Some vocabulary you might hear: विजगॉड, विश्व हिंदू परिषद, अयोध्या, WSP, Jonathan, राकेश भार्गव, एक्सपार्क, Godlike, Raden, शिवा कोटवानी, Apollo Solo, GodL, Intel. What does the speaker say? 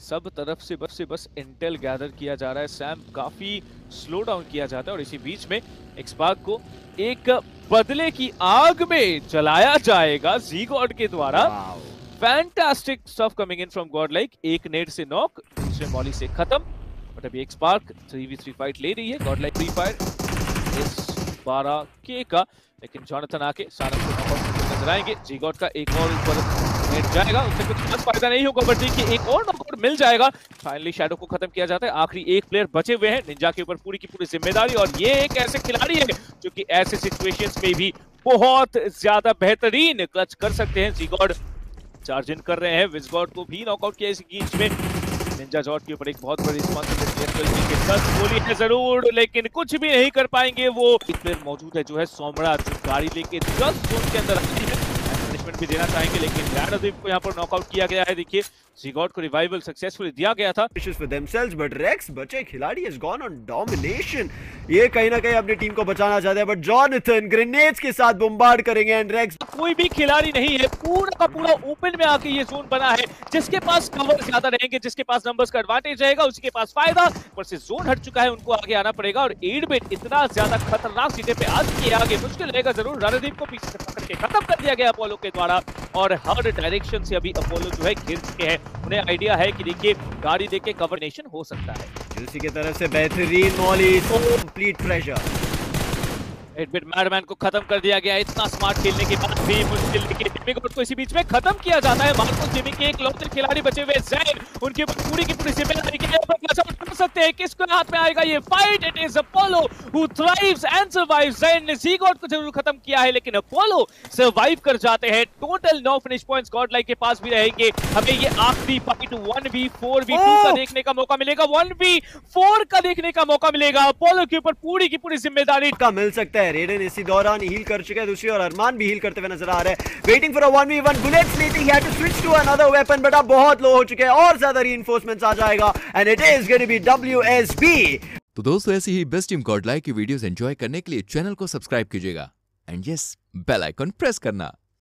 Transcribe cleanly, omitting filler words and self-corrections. सब तरफ से बस इंटेल गैदर किया जा रहा है। सैम काफी स्लो डाउन किया जाता है और इसी बीच में एक्सपार्क को एक बदले की आग में जलाया जाएगा जी गॉड के द्वारा। Fantastic stuff coming in from Godlike. एक नेट से नॉक, दूसरे मॉली से खत्म। बट अभी एक्सपार्क 3v3 फाइट ले रही है। गॉड लाइक फ्री फायर इस 12K का, लेकिन जॉनथन आके सारा नजर आएंगे। जी गॉड का एक और ऊपर जाएगा, उससे कुछ खास फायदा नहीं होगा बट देखिए एक और नॉकआउट मिल जाएगा। फाइनली शैडो को खत्म किया जाता है। आखिरी एक प्लेयर बचे हुए हैं, निंजा के ऊपर पूरी की पूरी जिम्मेदारी। और ये एक ऐसे खिलाड़ी है जो कि ऐसे सिचुएशंस में भी बहुत ज्यादा बेहतरीन क्लच कर सकते हैं। जीगॉड चार्ज इन कर रहे हैं, विजगॉड को भी नॉकआउट किया इस गेम में। निंजा जॉट के ऊपर एक बहुत बड़ी रिस्पॉन्सिबिलिटी है जरूर, लेकिन कुछ भी नहीं कर पाएंगे वो। एक प्लेयर मौजूद है जो है सोमड़ा, जो गाड़ी लेके 10 जोन के अंदर आती है, भी देना चाहेंगे लेकिन रैडन को यहाँ पर नॉकआउट किया गया है। देखिए जीगॉड को रिवाइवल सक्सेसफुली दिया गया था। बट रेक्स बचे खिलाड़ी हैज गॉन ऑन डोमिनेशन। ये कहीं ना कहीं अपनी टीम को बचाना चाहते हैं बट जॉनथन ग्रेनेड्स के साथ बम्बार्ड करेंगे एंड रेक्स। कोई भी खिलाड़ी नहीं है, पूरा का पूरा ओपन में आके ये जोन बना है। जिसके पास कवर ज्यादा रहेंगे, जिसके पास नंबर्स का एडवांटेज रहेगा, उसके पास फायदा। ऊपर से जोन हट चुका है, उनको आगे आना पड़ेगा। और 8 बिट इतना ज्यादा खतरनाक सीधे पे आज के आगे मुश्किल रहेगा जरूर। रणदीप को पीछे से पकड़ के खत्म कर दिया गया अपोलो के द्वारा और हर डायरेक्शन से अभी अपोलो जो है घिर चुके हैं। उन्हें आइडिया है कि देखिए गाड़ी देके कवर नेशन हो सकता है। यूसी की तरफ से बेहतरीन molly complete pressure. 8 bit madman को खत्म कर दिया गया। इतना स्मार्ट खेलने के बाद भी मुश्किल, लेकिन जिमी गॉड को इसी बीच में खत्म किया जाता है। मार्को जिमी के एक लौते खिलाड़ी बचे हुए जैन, उनके ऊपर पूरी की पूरी जिम्मेदारी के ऊपर कैसे उठा सकते हैं, किसके हाथ में आएगा ये fight. It is Apollo who thrives and survives. जैन ने जी गॉड को जरूर खत्म किया है लेकिन अपोलो सर्वाइव कर जाते हैं। Total 9 finish points Godlike के पास भी रहेंगे। हमें ये आखिरी फाइट 1v4v2 का देखने का मौका मिलेगा, 1v4 का देखने का मौका मिलेगा। अपोलो के ऊपर पूरी की पूरी जिम्मेदारी का मिल सकता है। रेडन इसी दौरान हील कर चुके हैं दूसरी, और अरमान भी हील करते हुए नजर आ रहे हैं। Waiting for a 1v1 bullets लेते ही had to switch to another weapon but अब बहुत लो हो चुके हैं और ज्यादा रीइंफोर्समेंट्स आ जाएगा and it is going to be WSP। तो दोस्तों ऐसी ही बेस्ट टीम गॉडलाइक की वीडियोस एंजॉय करने के लिए चैनल को सब्सक्राइब कीजिएगा and yes bell icon press करना।